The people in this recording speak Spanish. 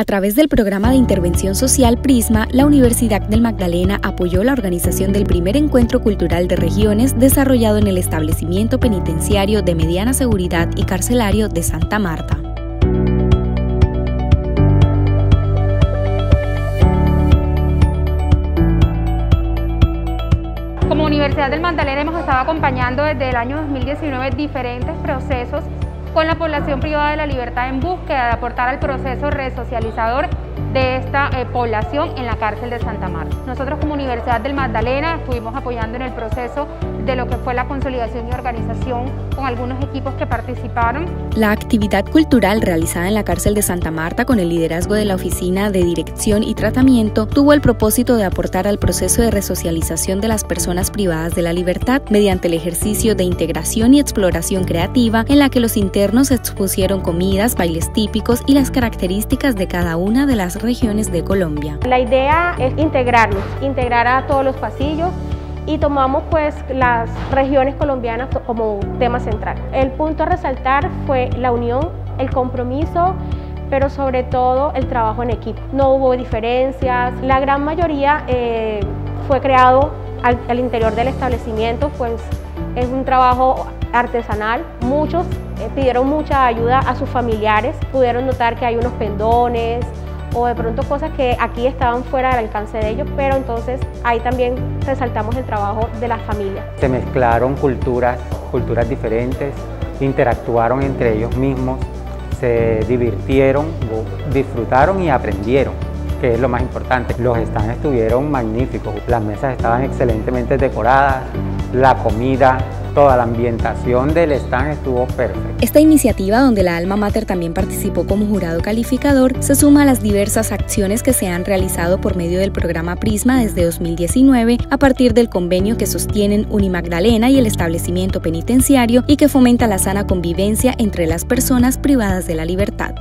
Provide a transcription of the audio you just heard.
A través del Programa de Intervención Social Prisma, la Universidad del Magdalena apoyó la organización del primer encuentro cultural de regiones desarrollado en el Establecimiento Penitenciario de Mediana Seguridad y Carcelario de Santa Marta. Como Universidad del Magdalena hemos estado acompañando desde el año 2019 diferentes procesos con la población privada de la libertad en búsqueda de aportar al proceso resocializador de esta población en la cárcel de Santa Marta. Nosotros como Universidad del Magdalena estuvimos apoyando en el proceso de lo que fue la consolidación y organización con algunos equipos que participaron. La actividad cultural realizada en la cárcel de Santa Marta con el liderazgo de la Oficina de Dirección y Tratamiento tuvo el propósito de aportar al proceso de resocialización de las personas privadas de la libertad mediante el ejercicio de integración y exploración creativa en la que los internos expusieron comidas, bailes típicos y las características de cada una de las regiones de Colombia. La idea es integrarnos, integrar a todos los pasillos, y tomamos pues las regiones colombianas como tema central. El punto a resaltar fue la unión, el compromiso, pero sobre todo el trabajo en equipo. No hubo diferencias, la gran mayoría fue creado al interior del establecimiento, pues es un trabajo artesanal. Muchos pidieron mucha ayuda a sus familiares, pudieron notar que hay unos pendones, o de pronto cosas que aquí estaban fuera del alcance de ellos, pero entonces ahí también resaltamos el trabajo de las familias. Se mezclaron culturas diferentes, interactuaron entre ellos mismos, se divirtieron, disfrutaron y aprendieron, que es lo más importante. Los stands estuvieron magníficos, las mesas estaban excelentemente decoradas, la comida, toda la ambientación del stand estuvo perfecta. Esta iniciativa, donde la alma mater también participó como jurado calificador, se suma a las diversas acciones que se han realizado por medio del programa Prisma desde 2019 a partir del convenio que sostienen Unimagdalena y el establecimiento penitenciario y que fomenta la sana convivencia entre las personas privadas de la libertad.